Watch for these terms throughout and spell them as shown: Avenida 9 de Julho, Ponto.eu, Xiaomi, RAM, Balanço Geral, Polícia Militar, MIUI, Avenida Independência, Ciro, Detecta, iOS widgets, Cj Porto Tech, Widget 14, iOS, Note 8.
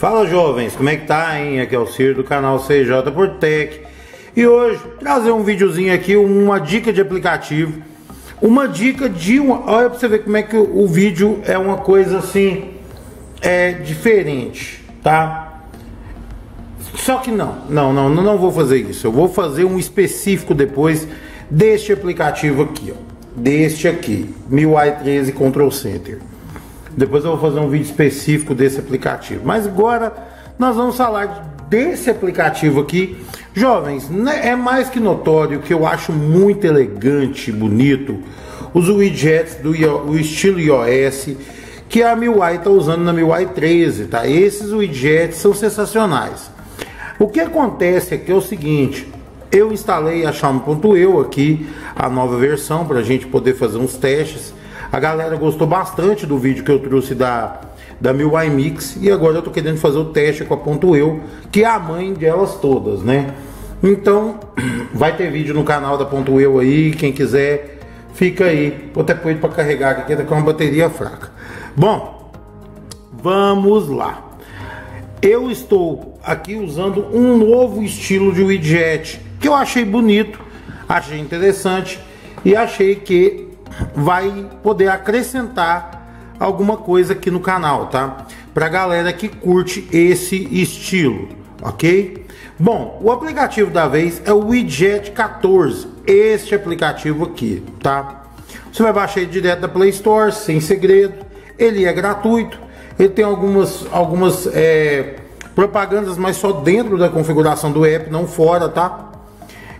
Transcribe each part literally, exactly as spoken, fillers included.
Fala jovens, como é que tá, hein? Aqui é o Ciro do canal C J por Tech. E hoje trazer um videozinho aqui, uma dica de aplicativo. Uma dica de uma... Olha pra você ver como é que o vídeo é uma coisa assim, é diferente, tá? Só que não, não, não, não vou fazer isso. Eu vou fazer um específico depois deste aplicativo aqui, ó. Deste aqui, M I U I treze Control Center. Depois eu vou fazer um vídeo específico desse aplicativo. Mas agora nós vamos falar desse aplicativo aqui. Jovens, né? É mais que notório que eu acho muito elegante, bonito, os widgets do o estilo iOS que a M I U I está usando na M I U I treze, tá? Esses widgets são sensacionais. O que acontece aqui é o seguinte: eu instalei a Xiaomi ponto eu aqui, a nova versão, para a gente poder fazer uns testes. A galera gostou bastante do vídeo que eu trouxe da, da M I U I Mix. E agora eu tô querendo fazer o teste com a Ponto.eu, que é a mãe delas todas, né? Então, vai ter vídeo no canal da Ponto.eu aí. Quem quiser, fica aí. Vou até pôr ele pra carregar aqui, que tá com uma bateria fraca. Bom, vamos lá. Eu estou aqui usando um novo estilo de widget, que eu achei bonito, achei interessante e achei que vai poder acrescentar alguma coisa aqui no canal, tá? Pra galera que curte esse estilo, ok? Bom, o aplicativo da vez é o Widget quatorze, este aplicativo aqui, tá? Você vai baixar ele direto da Play Store, sem segredo. Ele é gratuito, ele tem algumas, algumas é, propagandas, mas só dentro da configuração do app, não fora, tá?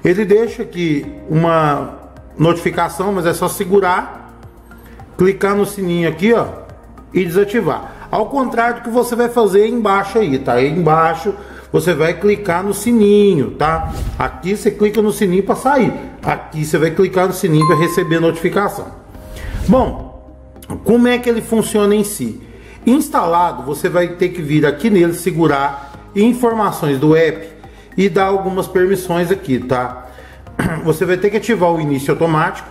Ele deixa aqui uma... notificação, mas é só segurar, clicar no sininho aqui, ó, e desativar. Ao contrário do que você vai fazer embaixo aí, tá? Aí embaixo você vai clicar no sininho, tá? Aqui você clica no sininho para sair. Aqui você vai clicar no sininho para receber a notificação. Bom, como é que ele funciona em si? Instalado, você vai ter que vir aqui nele, segurar informações do app e dar algumas permissões aqui, tá? Você vai ter que ativar o início automático,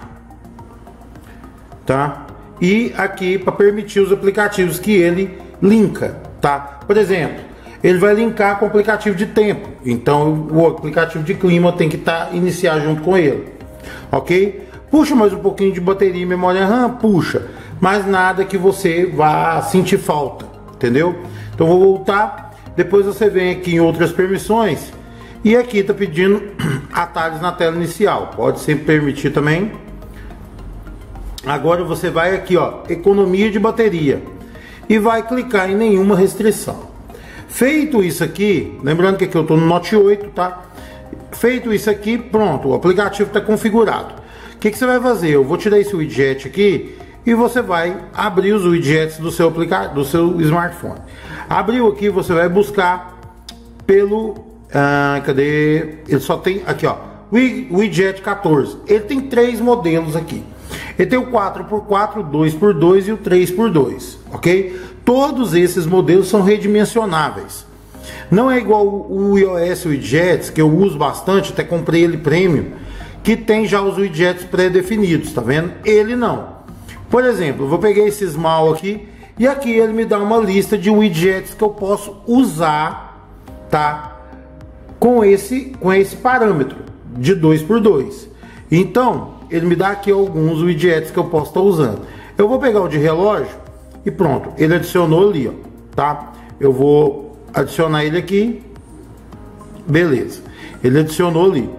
tá? E aqui para permitir os aplicativos que ele linka, tá? Por exemplo, ele vai linkar com o aplicativo de tempo, então o aplicativo de clima tem que estar tá, iniciar junto com ele, ok? Puxa mais um pouquinho de bateria e memória RAM, puxa, mas nada que você vá sentir falta, entendeu? Então vou voltar, depois você vem aqui em outras permissões. E aqui tá pedindo atalhos na tela inicial, pode sempre permitir também. Agora você vai aqui, ó, economia de bateria, e vai clicar em nenhuma restrição. Feito isso aqui, lembrando que aqui eu tô no Note oito, tá? Feito isso aqui, pronto, o aplicativo tá configurado. O que que você vai fazer? Eu vou tirar esse widget aqui e você vai abrir os widgets do seu aplicativo, do seu smartphone. Abriu aqui, você vai buscar pelo... Ah, cadê? Ele só tem aqui, ó, Widget quatorze. Ele tem três modelos aqui. Ele tem o quatro por quatro, o dois por dois e o três por dois, ok? Todos esses modelos são redimensionáveis. Não é igual o iOS Widgets, que eu uso bastante, até comprei ele premium, que tem já os widgets pré-definidos, tá vendo? Ele não. Por exemplo, eu vou pegar esse small aqui, e aqui ele me dá uma lista de widgets que eu posso usar, tá? Com esse, com esse parâmetro de dois por dois. Então, ele me dá aqui alguns widgets que eu posso estar usando. Eu vou pegar o de relógio e pronto. Ele adicionou ali, ó, tá? Eu vou adicionar ele aqui. Beleza. Ele adicionou ali.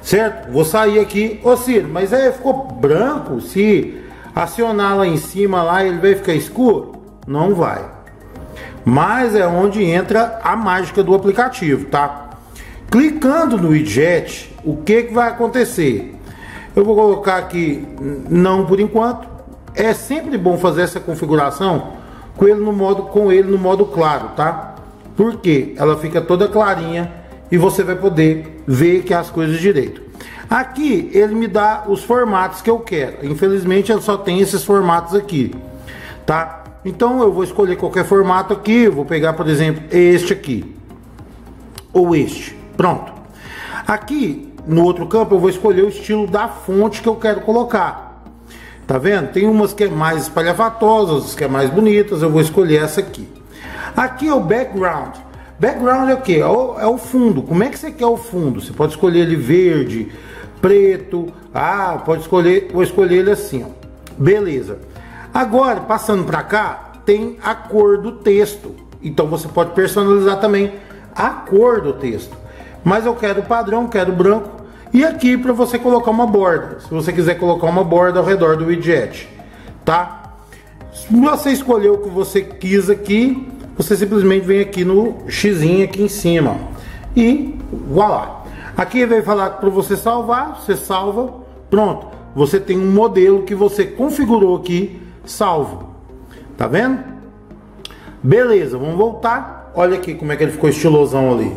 Certo? Vou sair aqui. Ô Ciro, mas é, ficou branco? Se acionar lá em cima, lá, ele vai ficar escuro? Não vai. Mas é onde entra a mágica do aplicativo, tá? Clicando no widget, o que que vai acontecer? Eu vou colocar aqui não por enquanto. É sempre bom fazer essa configuração com ele no modo, com ele no modo claro, tá? Porque ela fica toda clarinha e você vai poder ver que as coisas direito. Aqui ele me dá os formatos que eu quero. Infelizmente ele só tem esses formatos aqui, tá? Então eu vou escolher qualquer formato aqui. Eu vou pegar, por exemplo, este aqui ou este. Pronto. Aqui no outro campo eu vou escolher o estilo da fonte que eu quero colocar. Tá vendo? Tem umas que é mais espalhafatosas, que é mais bonitas. Eu vou escolher essa aqui. Aqui é o background. Background é o que? É o fundo. Como é que você quer o fundo? Você pode escolher ele verde, preto. Ah, pode escolher, vou escolher ele assim, ó. Beleza. Agora, passando para cá, tem a cor do texto. Então você pode personalizar também a cor do texto. Mas eu quero padrão, quero branco. E aqui para você colocar uma borda. Se você quiser colocar uma borda ao redor do widget, tá? Se você escolher o que você quis aqui, você simplesmente vem aqui no xizinho aqui em cima. E voilá. Aqui vai falar para você salvar, você salva, pronto. Você tem um modelo que você configurou aqui, salvo. Tá vendo? Beleza, vamos voltar. Olha aqui como é que ele ficou estilosão ali.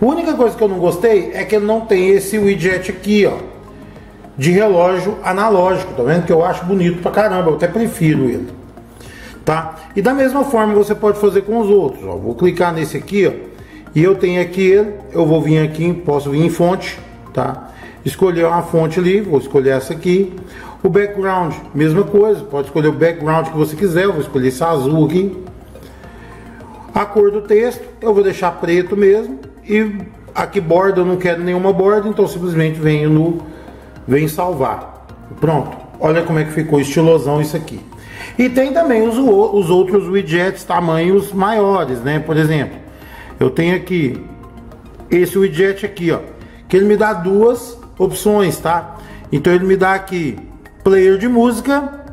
A única coisa que eu não gostei é que ele não tem esse widget aqui, ó, de relógio analógico, tá vendo? Que eu acho bonito pra caramba, eu até prefiro ele, tá? E da mesma forma você pode fazer com os outros, ó. Vou clicar nesse aqui, ó, e eu tenho aqui ele, eu vou vir aqui, posso vir em fonte, tá? Escolher uma fonte ali, vou escolher essa aqui. O background, mesma coisa, pode escolher o background que você quiser, eu vou escolher esse azul aqui. A cor do texto, eu vou deixar preto mesmo. E aqui borda eu não quero nenhuma borda, então simplesmente venho no vem salvar. Pronto, olha como é que ficou estilosão isso aqui. E tem também os, os outros widgets tamanhos maiores, né? Por exemplo, eu tenho aqui esse widget aqui, ó, que ele me dá duas opções, tá? Então ele me dá aqui player de música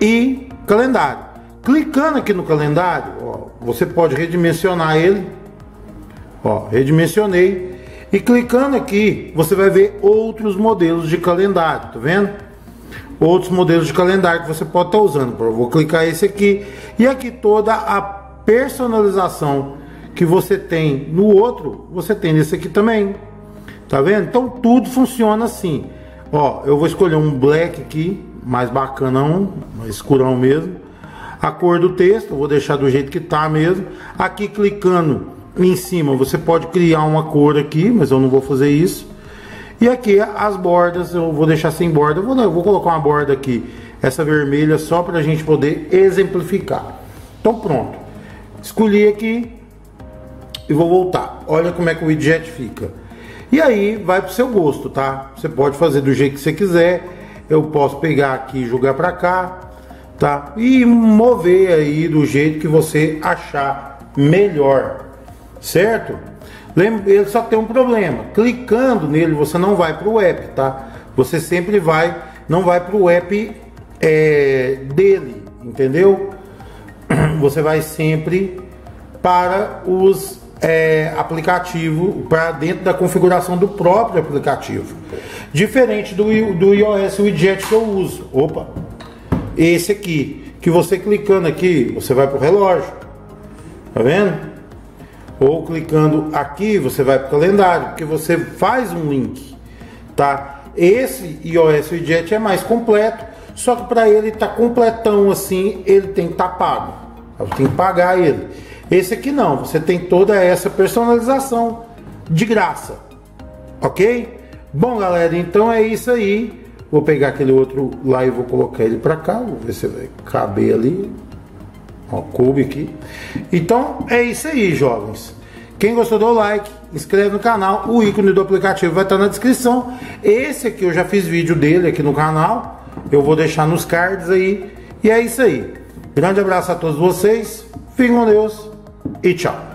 e calendário. Clicando aqui no calendário, ó, você pode redimensionar ele. Ó, redimensionei, e clicando aqui você vai ver outros modelos de calendário, tá vendo? Outros modelos de calendário que você pode estar usando. Eu vou clicar esse aqui, e aqui toda a personalização que você tem no outro, você tem nesse aqui também, tá vendo? Então tudo funciona assim, ó. Eu vou escolher um black aqui, mais bacanão, mais escurão mesmo. A cor do texto, eu vou deixar do jeito que tá mesmo. Aqui clicando em cima você pode criar uma cor aqui, mas eu não vou fazer isso. E aqui as bordas eu vou deixar sem borda. Eu vou, eu vou colocar uma borda aqui, essa vermelha, só para a gente poder exemplificar. Então pronto, escolhi aqui e vou voltar. Olha como é que o widget fica. E aí vai pro seu gosto, tá? Você pode fazer do jeito que você quiser. Eu posso pegar aqui e jogar para cá, tá? E mover aí do jeito que você achar melhor. Certo? Lembra, ele só tem um problema. Clicando nele você não vai para o app, tá? Você sempre vai, não vai para o app é, dele, entendeu? Você vai sempre para os é, aplicativos, para dentro da configuração do próprio aplicativo. Diferente do, do iOS widget que eu uso. Opa! Esse aqui, que você clicando aqui, você vai para o relógio. Tá vendo? Ou clicando aqui, você vai para o calendário, porque você faz um link, tá? Esse iOS widget é mais completo, só que para ele tá completão assim, ele tem que estar pago. Você tem que pagar ele. Esse aqui não, você tem toda essa personalização de graça, ok? Bom, galera, então é isso aí. Vou pegar aquele outro lá e vou colocar ele para cá, vou ver se vai caber ali. Ó, coube aqui. Então é isso aí, jovens. Quem gostou, dê o like, inscreve no canal. O ícone do aplicativo vai estar na descrição. Esse aqui eu já fiz vídeo dele aqui no canal, eu vou deixar nos cards aí. E é isso aí. Grande abraço a todos vocês. Fiquem com Deus e tchau.